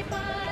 Goodbye.